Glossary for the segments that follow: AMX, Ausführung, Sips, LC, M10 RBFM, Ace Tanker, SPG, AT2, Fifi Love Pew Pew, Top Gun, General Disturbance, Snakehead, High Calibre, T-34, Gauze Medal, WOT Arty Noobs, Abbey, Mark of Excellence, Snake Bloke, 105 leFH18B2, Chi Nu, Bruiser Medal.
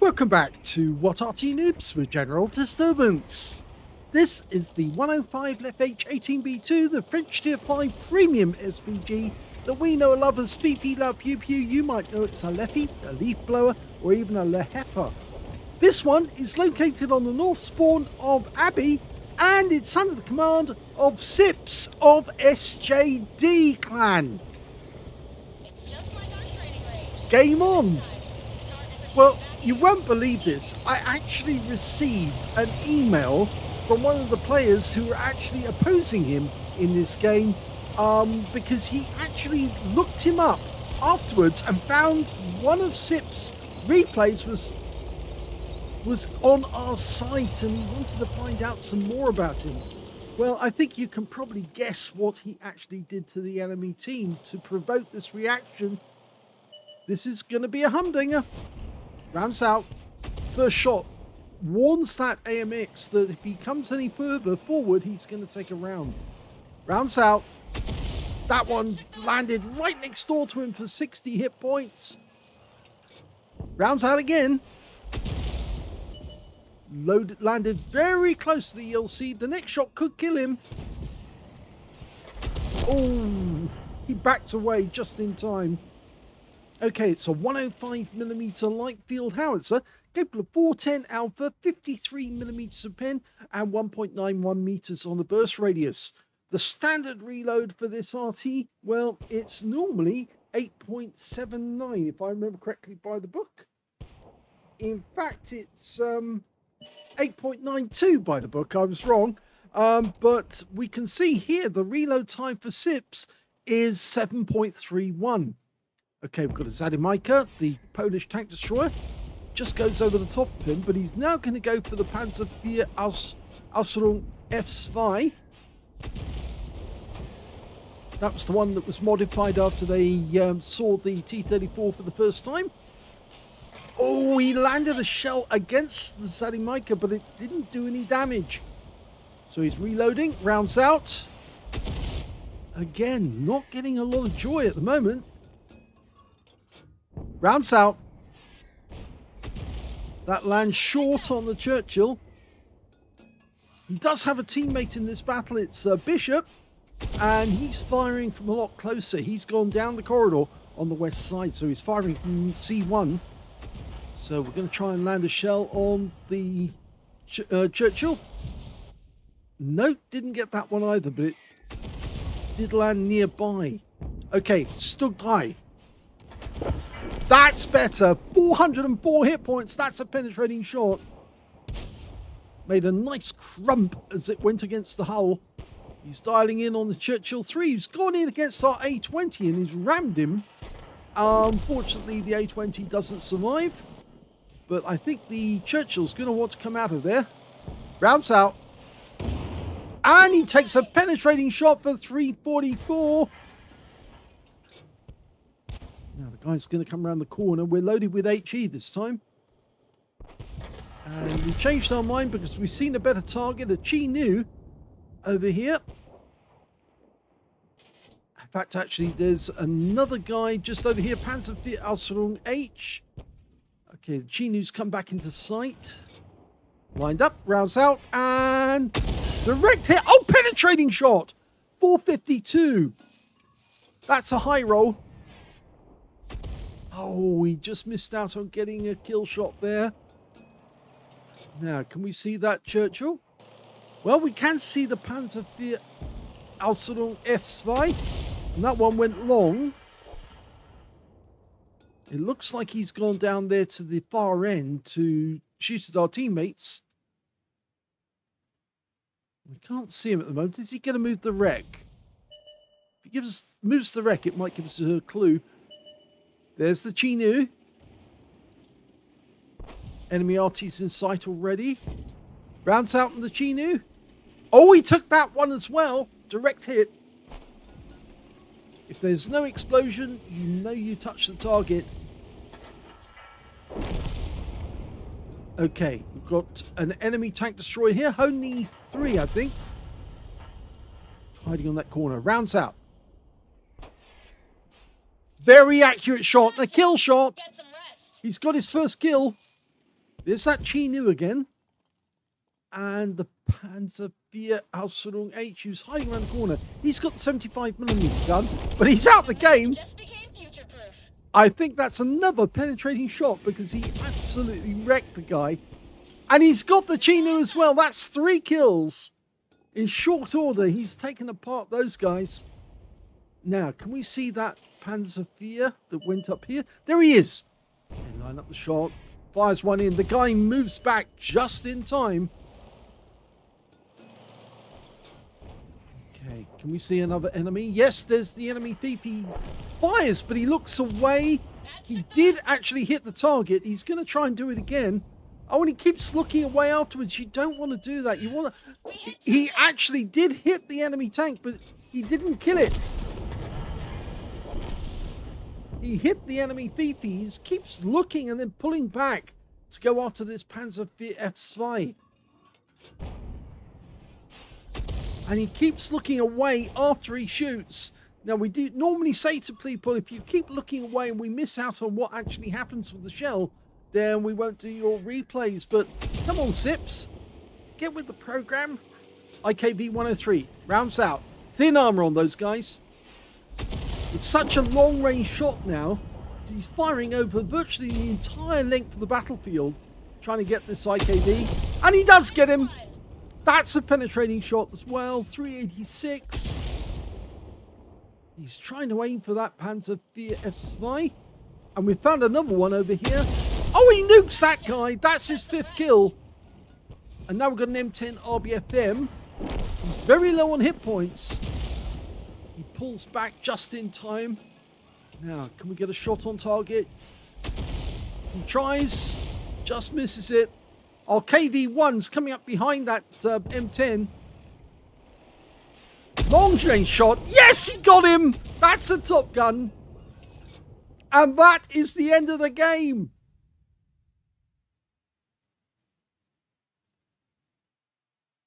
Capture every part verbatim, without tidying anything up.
Welcome back to W O T Arty Noobs with General Disturbance. This is the one oh five L F H eighteen B two, the French Tier five premium S P G that we know and love as Fifi Love Pew Pew. You might know it's a Leffy, a Leaf Blower, or even a Lehepa. This one is located on the north spawn of Abbey, and it's under the command of Sips of S J D Clan. It's just like our training range. Game on! Well, you won't believe this. I actually received an email from one of the players who were actually opposing him in this game, um, because he actually looked him up afterwards and found one of Sip's replays was was on our site, and he wanted to find out some more about him. Well, I think you can probably guess what he actually did to the enemy team to provoke this reaction. This is going to be a humdinger. Rounds out. First shot warns that A M X that if he comes any further forward, he's going to take a round. Rounds out. That one landed right next door to him for sixty hit points. Rounds out again. Loaded, landed very close to the L C. The next shot could kill him. Oh, he backed away just in time. Okay, it's a one oh five millimeter light field howitzer, capable of four ten alpha, fifty-three millimeters of pen, and one point nine one meters on the burst radius. The standard reload for this R T, well, it's normally eight point seven nine, if I remember correctly by the book. In fact, it's um, eight point nine two by the book. I was wrong. Um, but we can see here the reload time for Sips is seven point three one. Okay, we've got a Zadymica, the Polish tank destroyer. Just goes over the top of him, but he's now going to go for the Panzer four Ausführung f spike. That was the one that was modified after they um, saw the T thirty-four for the first time. Oh, he landed a shell against the Zadymica, but it didn't do any damage. So he's reloading, rounds out. Again, not getting a lot of joy at the moment. Rounds out. That lands short on the Churchill. He does have a teammate in this battle. It's uh, Bishop. And he's firing from a lot closer. He's gone down the corridor on the west side. So he's firing from C one. So we're going to try and land a shell on the Ch uh, Churchill. Nope, didn't get that one either. But it did land nearby. Okay, Stug drei. That's better. four hundred and four hit points. That's a penetrating shot. Made a nice crump as it went against the hull. He's dialing in on the Churchill three. He's gone in against our A twenty and he's rammed him. Unfortunately, the A twenty doesn't survive. But I think the Churchill's going to want to come out of there. Rounds out. And he takes a penetrating shot for three forty-four. Now the guy's going to come around the corner. We're loaded with H E this time. And we changed our mind because we've seen a better target, a Chi Nu, over here. In fact, actually, there's another guy just over here, Panzer four Ausführung H. Okay, the Chi Nu's come back into sight. Lined up, rounds out, and direct hit. Oh, penetrating shot! four fifty-two. That's a high roll. Oh, he just missed out on getting a kill shot there. Now, can we see that Churchill? Well, we can see the Panzer four Ausführung f spike. And that one went long. It looks like he's gone down there to the far end to shoot at our teammates. We can't see him at the moment. Is he going to move the wreck? If he gives, moves the wreck, it might give us a clue. There's the Chi Nu. Enemy R T's in sight already. Rounds out on the Chi Nu. Oh, he took that one as well. Direct hit. If there's no explosion, you know you touch the target. Okay, we've got an enemy tank destroyer here. Honey three, I think. Hiding on that corner. Rounds out. Very accurate shot. A kill shot. He's got his first kill. There's that Chi Nu again. And the Panzer four Ausführung H, who's hiding around the corner. He's got the seventy-five millimeter gun, but he's out the game. I think that's another penetrating shot because he absolutely wrecked the guy. And he's got the Chi Nu as well. That's three kills in short order. He's taken apart those guys. Now, can we see that Panzer four that went up here? There he is. They line up the shot. Fires one in. The guy moves back just in time. Okay, can we see another enemy? Yes, there's the enemy Fifi. Fires, but he looks away. He did actually hit the target. He's going to try and do it again. Oh, and he keeps looking away afterwards. You don't want to do that. You want to... He actually did hit the enemy tank, but he didn't kill it. He hit the enemy Fifi. He keeps looking and then pulling back to go after this Panzer F spike. And he keeps looking away after he shoots. Now, we do normally say to people, if you keep looking away and we miss out on what actually happens with the shell, then we won't do your replays. But come on, Sips. Get with the program. I K B one oh three. Rounds out. Thin armor on those guys. It's such a long-range shot now. He's firing over virtually the entire length of the battlefield, trying to get this I K B. And he does get him. That's a penetrating shot as well. three eighty-six. He's trying to aim for that Panzer four Ausf. And we found another one over here. Oh, he nukes that guy. That's his fifth kill. And now we've got an M ten R B F M. He's very low on hit points. He pulls back just in time. Now, can we get a shot on target? He tries. Just misses it. Our K V one's coming up behind that uh, M ten. Long range shot. Yes, he got him. That's a Top Gun. And that is the end of the game.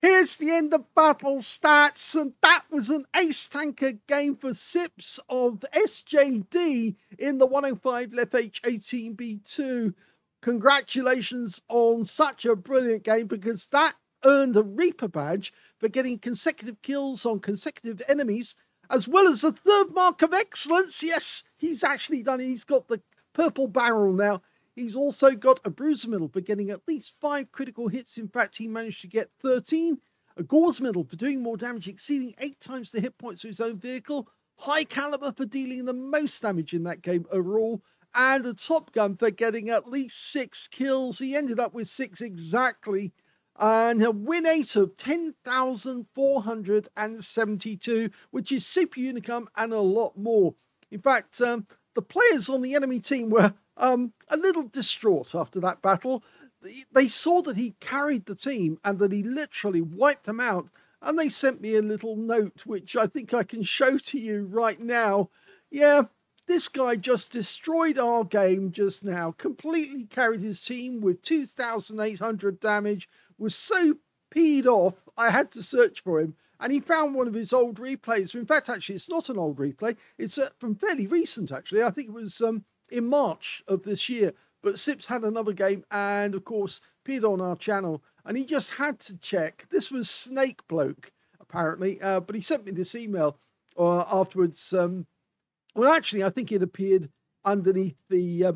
Here's the end of battle stats. And that was an Ace Tanker game for Sips of S J D in the one oh five L F H eighteen B two. Congratulations on such a brilliant game, because that earned a Reaper badge for getting consecutive kills on consecutive enemies, as well as the third mark of excellence. Yes, he's actually done it. He's got the purple barrel now. He's also got a Bruiser Medal for getting at least five critical hits. In fact, he managed to get thirteen. A Gauze Medal for doing more damage, exceeding eight times the hit points of his own vehicle. High Calibre for dealing the most damage in that game overall. And a Top Gun for getting at least six kills. He ended up with six exactly. And a win eight of ten thousand four hundred seventy-two, which is super Unicum and a lot more. In fact, um, the players on the enemy team were um, a little distraught after that battle. They saw that he carried the team and that he literally wiped them out. And they sent me a little note, which I think I can show to you right now. Yeah. This guy just destroyed our game just now, completely carried his team with two thousand eight hundred damage, was so peed off, I had to search for him. And he found one of his old replays. In fact, actually, it's not an old replay. It's from fairly recent, actually. I think it was um, in March of this year. But Sips had another game and, of course, peed on our channel. And he just had to check. This was Snake Bloke, apparently. Uh, but he sent me this email uh, afterwards. Um, Well, actually, I think it appeared underneath the uh,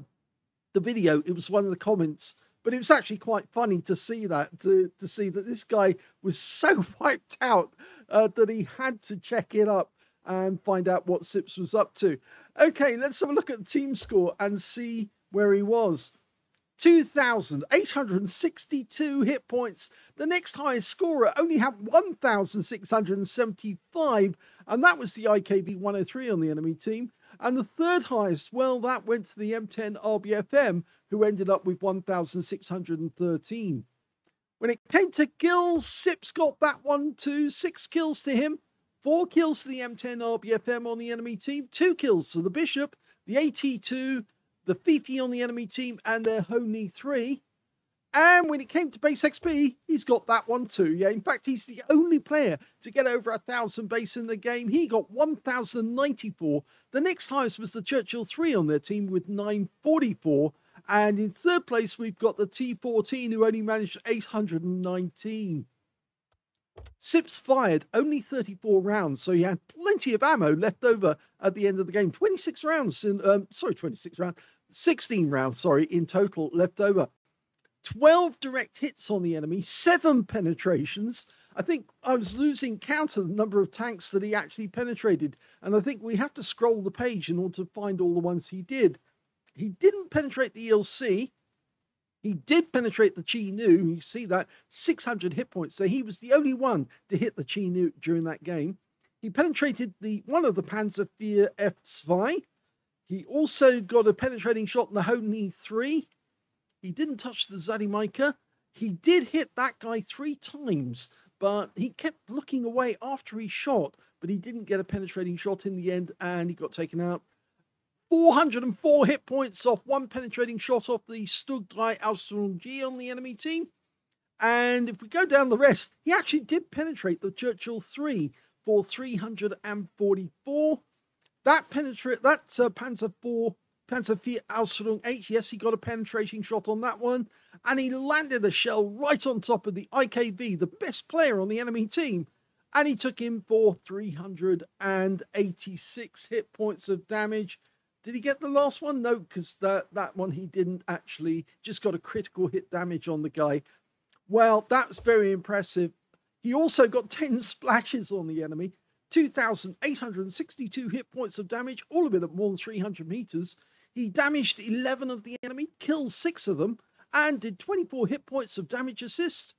the video. It was one of the comments, but it was actually quite funny to see that, to, to see that this guy was so wiped out uh, that he had to check it up and find out what Sips was up to. Okay, let's have a look at the team score and see where he was. two thousand eight hundred sixty-two hit points. The next highest scorer only had one thousand six hundred seventy-five, and that was the I K B one oh three on the enemy team. And the third highest, well, that went to the M ten R B F M, who ended up with one thousand six hundred thirteen. When it came to kills, Sips got that one too. Six kills to him. Four kills to the M ten R B F M on the enemy team, two kills to the Bishop, the A T two, the Fifi on the enemy team, and their Honey three. And when it came to base X P, he's got that one too. Yeah, in fact, he's the only player to get over one thousand base in the game. He got one thousand ninety-four. The next highest was the Churchill three on their team with nine forty-four. And in third place, we've got the T fourteen, who only managed eight hundred nineteen. Sips fired only thirty-four rounds, so he had plenty of ammo left over at the end of the game. twenty-six rounds, in, um, sorry, twenty-six rounds, sixteen rounds, sorry, in total left over. twelve direct hits on the enemy, seven penetrations. I think I was losing count of the number of tanks that he actually penetrated, and I think we have to scroll the page in order to find all the ones he did. He didn't penetrate the E L C. He did penetrate the Chi Nu. You see that, six hundred hit points. So he was the only one to hit the Chi Nu during that game. He penetrated the one of the Panzer four f spike. He also got a penetrating shot in the Honey three. He didn't touch the Zadymica. He did hit that guy three times, but he kept looking away after he shot, but he didn't get a penetrating shot in the end, and he got taken out. four hundred four hit points off one penetrating shot off the Snake Bloke on the enemy team. And if we go down the rest, he actually did penetrate the Churchill three for three hundred forty-four. That penetrate that's uh, Panzer four, Panzer four Ausführung H. Yes, he got a penetrating shot on that one, and he landed a shell right on top of the I K V, the best player on the enemy team, and he took him for three hundred eighty-six hit points of damage. Did he get the last one? No, because that, that one he didn't actually. Just got a critical hit damage on the guy. Well, that's very impressive. He also got ten splashes on the enemy. two thousand eight hundred sixty-two hit points of damage. All of it at more than three hundred meters. He damaged eleven of the enemy. Killed six of them. And did twenty-four hit points of damage assist.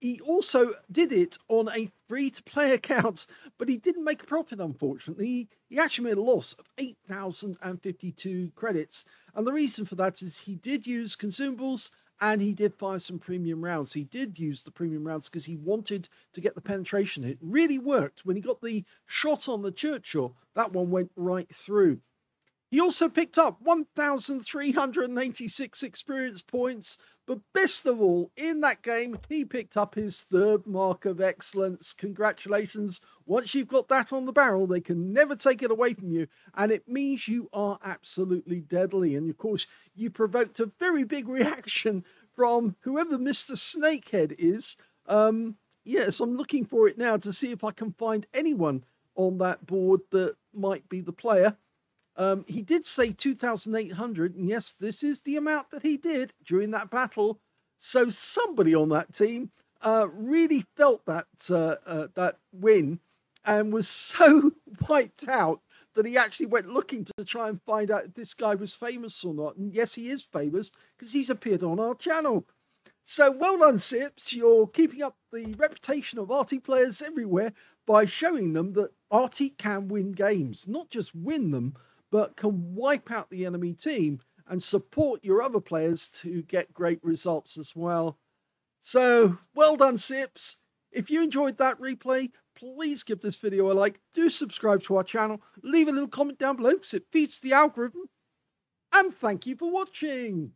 He also did it on a free-to-play account, but he didn't make a profit, unfortunately. He, he actually made a loss of eight thousand fifty-two credits. And the reason for that is he did use consumables and he did fire some premium rounds. He did use the premium rounds because he wanted to get the penetration. It really worked. When he got the shot on the Churchill, that one went right through. He also picked up one thousand three hundred eighty-six experience points, but best of all, in that game, he picked up his third mark of excellence. Congratulations. Once you've got that on the barrel, they can never take it away from you, and it means you are absolutely deadly. And, of course, you provoked a very big reaction from whoever Mister Snakehead is. Um, yes, I'm looking for it now to see if I can find anyone on that board that might be the player. Um, he did say two thousand eight hundred, and yes, this is the amount that he did during that battle. So somebody on that team uh, really felt that uh, uh, that win and was so wiped out that he actually went looking to try and find out if this guy was famous or not. And yes, he is famous because he's appeared on our channel. So well done, Sips. You're keeping up the reputation of Arty players everywhere by showing them that Arty can win games, not just win them, but can wipe out the enemy team and support your other players to get great results as well. So, well done, Sips. If you enjoyed that replay, please give this video a like. Do subscribe to our channel. Leave a little comment down below because it feeds the algorithm. And thank you for watching.